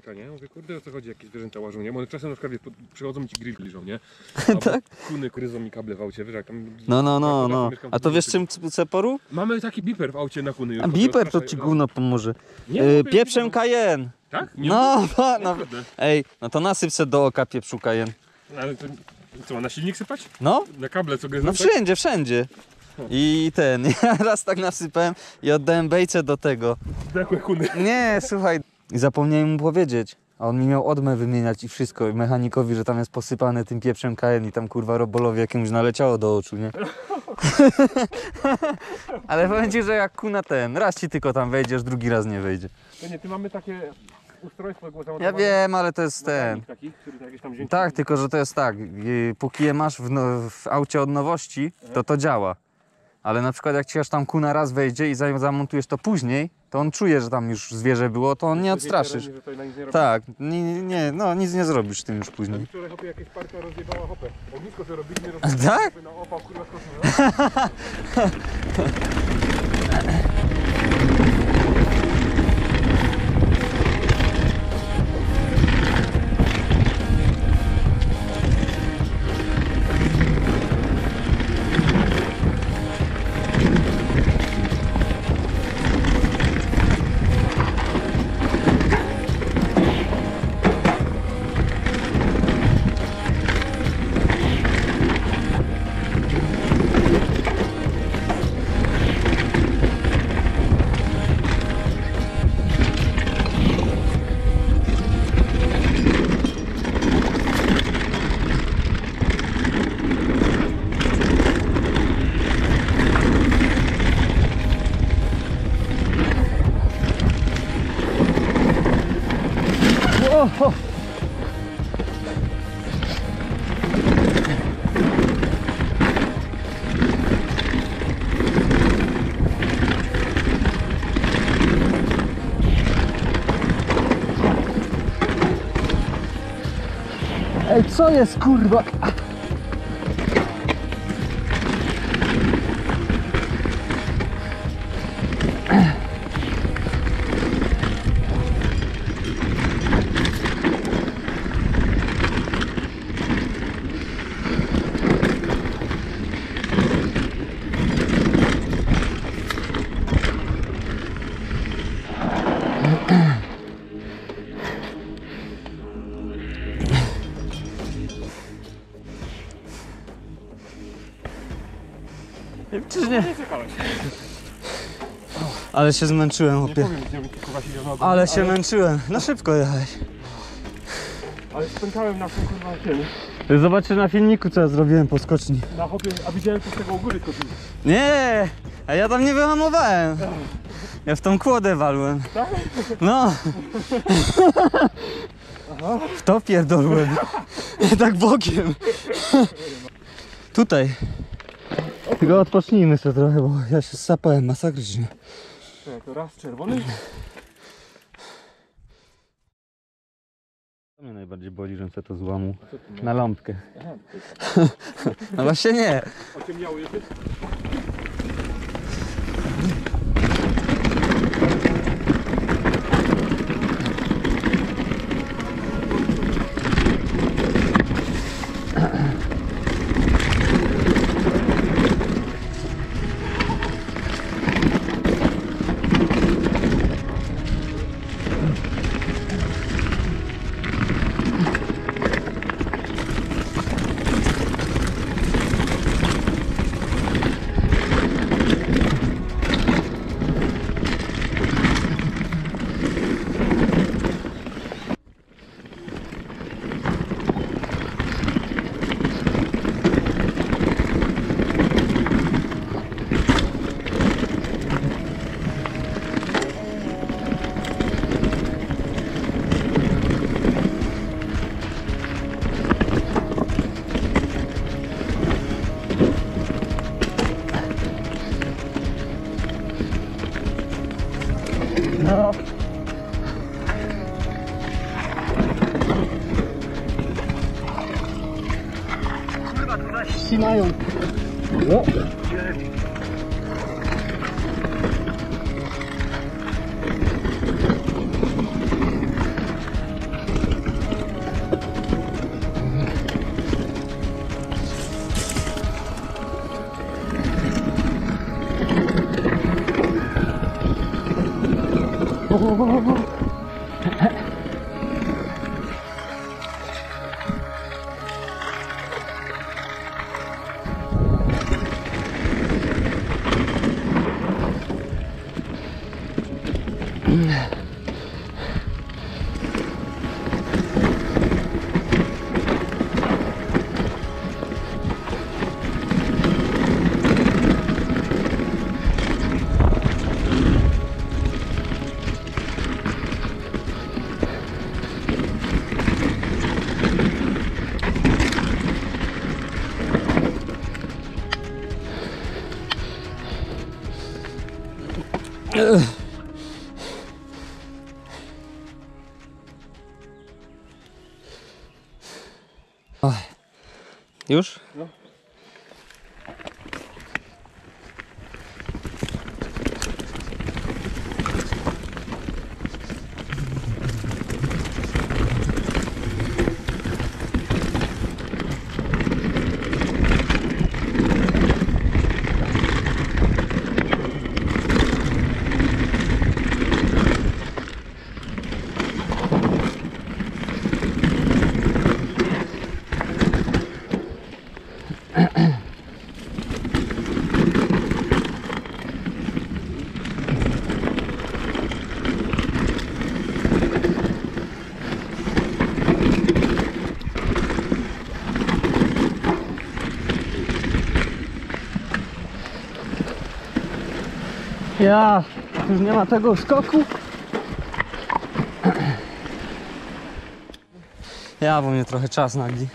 szczeka, nie? Mówię, kurde, o co chodzi, jakieś zwierzęta łażą, nie? Bo one czasem na przykład przychodzą i ci grill liżą, nie? Tak? Kuny, gryzą mi kable w aucie, wiesz jak tam... No. A to wiesz czym ceporu? Mamy taki biper w aucie na kuny. A biper to ci gówno pomoże. Pieprzem kajen! Tak? No, no, ej, no to nasypce do oka pieprzu kajen. Ale to, co, na silnik sypać? No. Na kable co gryzą? No wszędzie, wszędzie. I ten, ja raz tak nasypałem i oddałem bejce do tego. Zdechłe kuny. Nie, słuchaj. I zapomniałem mu powiedzieć, a on mi miał odmę wymieniać i wszystko, i mechanikowi, że tam jest posypane tym pieprzem KN i tam kurwa robolowi jakimś naleciało do oczu, nie? Ale powiem ci, że jak kuna ten, raz ci tylko tam wejdziesz, drugi raz nie wejdzie. To nie, ty mamy takie ustrojstwo zamontowane. Ja wiem, ale to jest ten... Taki, tam tak, tylko że to jest tak, póki je masz w aucie od nowości, to działa. Ale na przykład jak ci aż tam kuna raz wejdzie i zamontujesz to później, to on czuje, że tam już zwierzę było, to on nie odstraszysz. Tak, nie, no nic nie zrobisz tym już później. Wczoraj hopie jakieś parka rozjebała hopę. Ognisko to robili, nie robili. Tak? No opa, kurwa, Ej, co jest, kurwa? Ale się zmęczyłem, opie. Ale się męczyłem. No szybko jechać. Ale spękałem na tym, kurwa, ciebie. Zobaczcie na filmiku, co ja zrobiłem po skoczni. Na hopie, a widziałem, co z tego u góry kopił. Nie, a ja tam nie wyhamowałem. Ja w tą kłodę walłem. Tak? No. Aha. W to pierdolłem. Tak bokiem. Tutaj. Tylko odpocznijmy sobie trochę, bo ja się sapałem masakrycznie. To raz czerwony? To mnie najbardziej boli, że to złamu na lampkę. No właśnie nie. Ociemniały jesteś? Ścinają. No. Już? No. Ja, już nie ma tego skoku. Ja, bo mnie trochę czas nagli.